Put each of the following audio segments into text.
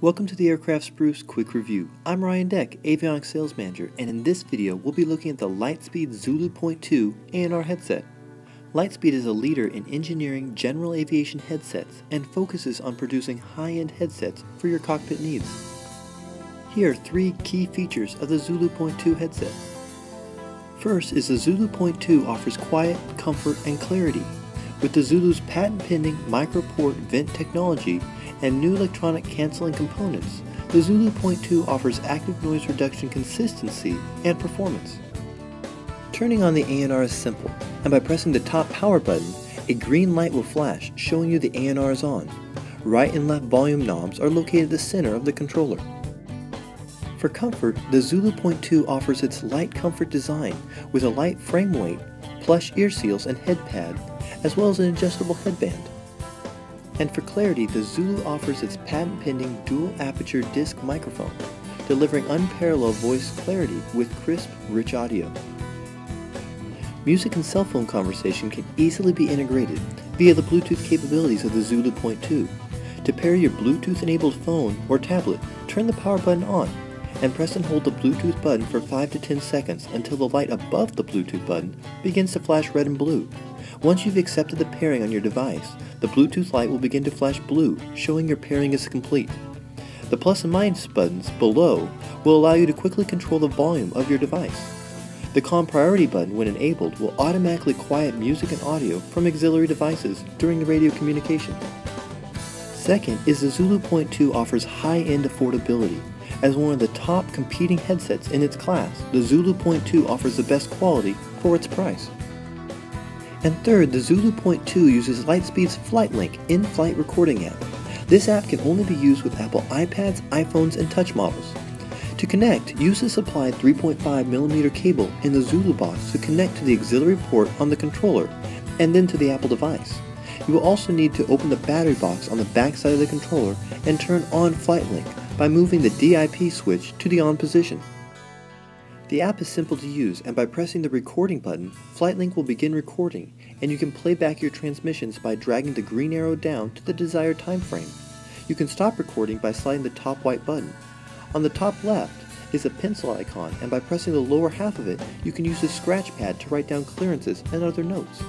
Welcome to the Aircraft Spruce Quick Review. I'm Ryan Deck, Avionics Sales Manager, and in this video we'll be looking at the Lightspeed Zulu.2 ANR headset. Lightspeed is a leader in engineering general aviation headsets and focuses on producing high-end headsets for your cockpit needs. Here are three key features of the Zulu.2 headset. First is the Zulu.2 offers quiet, comfort, and clarity. With the Zulu's patent-pending MicroPort vent technology and new electronic canceling components, the Zulu.2 offers active noise reduction consistency and performance. Turning on the ANR is simple, and by pressing the top power button, a green light will flash showing you the ANR is on. Right and left volume knobs are located at the center of the controller. For comfort, the Zulu.2 offers its light comfort design with a light frame weight, plush ear seals and head pad, as well as an adjustable headband. And for clarity, the Zulu offers its patent-pending dual-aperture disc microphone, delivering unparalleled voice clarity with crisp, rich audio. Music and cell phone conversation can easily be integrated via the Bluetooth capabilities of the Zulu.2. To pair your Bluetooth-enabled phone or tablet, turn the power button on and press and hold the Bluetooth button for 5 to 10 seconds until the light above the Bluetooth button begins to flash red and blue. Once you've accepted the pairing on your device, the Bluetooth light will begin to flash blue, showing your pairing is complete. The plus and minus buttons below will allow you to quickly control the volume of your device. The Com Priority button, when enabled, will automatically quiet music and audio from auxiliary devices during the radio communication. Second is the Zulu.2 offers high-end affordability. As one of the top competing headsets in its class, the Zulu.2 offers the best quality for its price. And third, the Zulu.2 uses Lightspeed's FlightLink in-flight recording app. This app can only be used with Apple iPads, iPhones, and touch models. To connect, use the supplied 3.5mm cable in the Zulu box to connect to the auxiliary port on the controller and then to the Apple device. You will also need to open the battery box on the back side of the controller and turn on FlightLink by moving the DIP switch to the on position. The app is simple to use, and by pressing the recording button, FlightLink will begin recording, and you can play back your transmissions by dragging the green arrow down to the desired time frame. You can stop recording by sliding the top white button. On the top left is a pencil icon, and by pressing the lower half of it, you can use the scratch pad to write down clearances and other notes.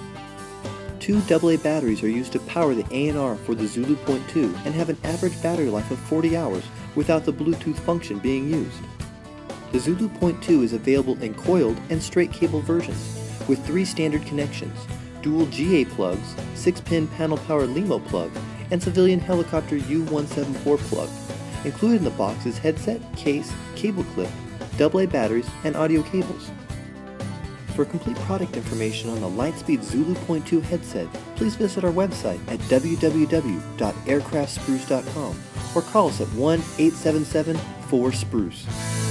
Two AA batteries are used to power the ANR for the Zulu.2 and have an average battery life of 40 hours without the Bluetooth function being used. The Zulu.2 is available in coiled and straight cable versions, with 3 standard connections, dual GA plugs, 6-pin panel-powered Lemo plug, and civilian helicopter U174 plug. Included in the box is headset, case, cable clip, AA batteries, and audio cables. For complete product information on the Lightspeed Zulu.2 headset, please visit our website at www.aircraftspruce.com or call us at 1-877-4SPRUCE.